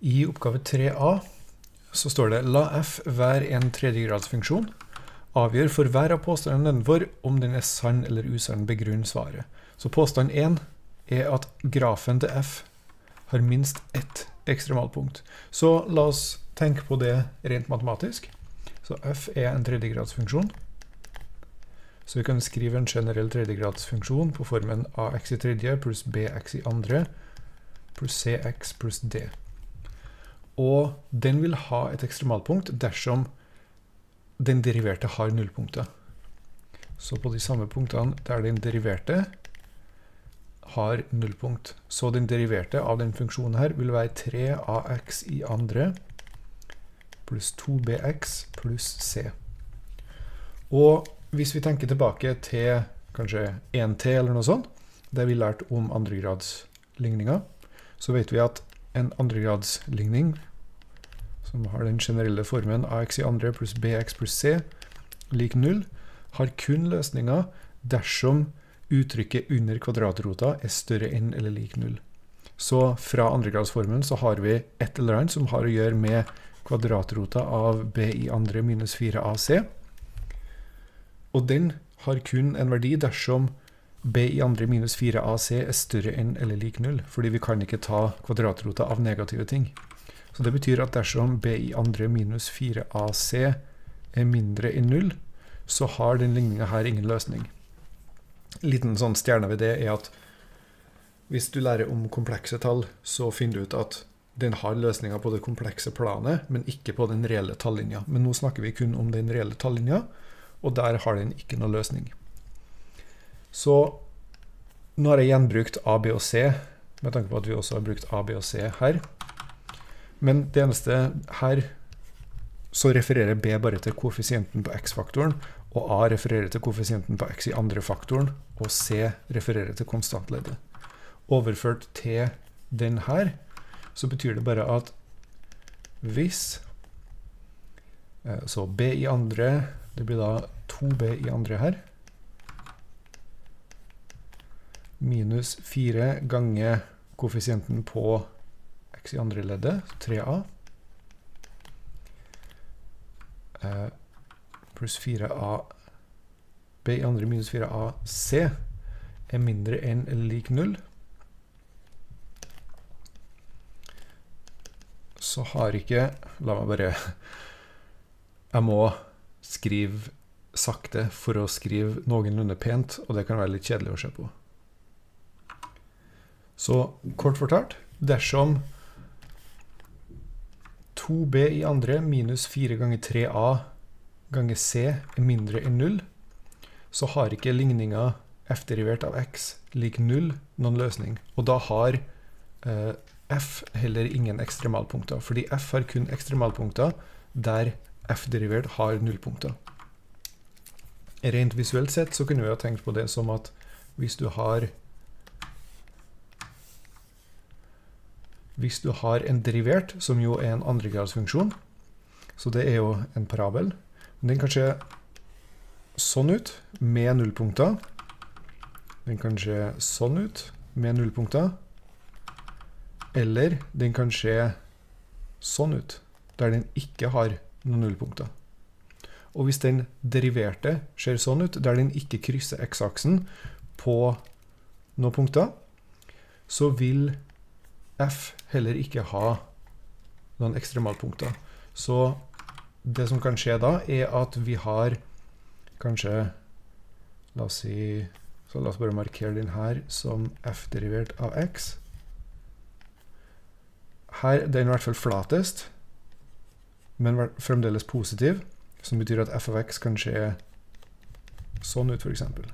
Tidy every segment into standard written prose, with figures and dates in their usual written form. I oppgave 3a så står det la f være en tredjegradsfunksjon. Avgjør for hver av påstanden nedenfor om den er sann eller usann, begrunn svaret. Så påstand 1 er at grafen til f har minst ett ekstremalpunkt. Så la oss tenke på det rent matematisk. Så f er en tredjegradsfunksjon. Så vi kan skrive en generell tredjegradsfunksjon på formen ax i tredje pluss bx i andre pluss cx pluss d. Og den vil ha et ekstremalpunkt dersom den deriverte har nullpunktet. Så på de samme punktene der den deriverte har nullpunkt. Så den deriverte av den funksjonen her vil være 3ax i andre pluss 2bx pluss c. Og hvis vi tenker tilbake til kanskje 1t eller noe sånt, der vi lærte om andregradsligninger, så vet vi at en andregradsligning som har den generelle formen ax i andre pluss bx pluss c lik 0, har kun løsninger dersom uttrykket under kvadratrota er større enn eller lik 0. Så fra andregradsformen så har vi et eller annet som har å gjøre med kvadratrota av b i andre minus 4ac, og den har kun en verdi dersom b i andre minus 4ac er større enn eller lik 0, fordi vi kan ikke ta kvadratrota av negative ting. Så det betyr at dersom b i andre minus 4ac er mindre enn 0, så har den ligningen her ingen løsning. Liten sånn stjerne ved det er at hvis du lærer om komplekse tall, så finner du ut at den har løsninger på det komplekse planet, men ikke på den reelle tallinja. Men nå snakker vi kun om den reelle tallinja, og der har den ikke noe løsning. Så nå har jeg igjen brukt A, B og C, med tanke på at vi også har brukt A, B og C her. Men det eneste her, så refererer B bare til koeffisienten på x-faktoren, og A refererer til koeffisienten på x i andre faktoren, og C refererer til konstantleddet. Overført til den her, så betyr det bare at hvis, så B i andre, det blir da 2b i andre her, minus 4 ganger koeffisienten på x i andre leddet, 3a, pluss 4a, b i andre minus 4a, c, er mindre enn eller lik 0, så har ikke, jeg må skrive sakte for å skrive noenlunde pent, og det kan være litt kjedelig å se på. Så kort fortalt, dersom 2b i andre minus 4 ganger 3a ganger c er mindre enn 0, så har ikke ligningen f-derivert av x lik 0 noen løsning, og da har f heller ingen ekstremalpunkter, fordi f har kun ekstremalpunkter der f-derivert har nullpunkter. Rent visuelt sett så kunne vi ha tenkt på det som at hvis du har en derivert, som jo er en andregradsfunksjon, så det er jo en parabel, men den kan se sånn ut med nullpunkter, den kan se sånn ut med nullpunkter, eller den kan se sånn ut, der den ikke har noen nullpunkter. Og hvis den deriverte ser sånn ut, der den ikke krysser x-aksen på noen punkter, så vil f heller ikke ha noen ekstremalpunkter. Så det som kan skje da, er at vi har kanskje, la oss bare markere den her som f-derivert av x. Her er den i hvert fall flatest, men fremdeles positiv, som betyr at f av x kan skje sånn ut for eksempel.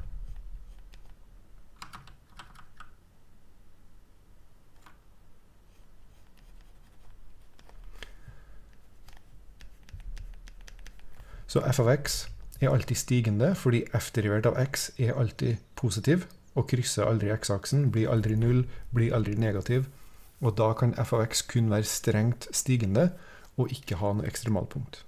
Så f av x er alltid stigende, fordi f-derivert av x er alltid positiv, og krysser aldri x-aksen, blir aldri null, blir aldri negativ, og da kan f av x kun være strengt stigende, og ikke ha noe ekstremalpunkt.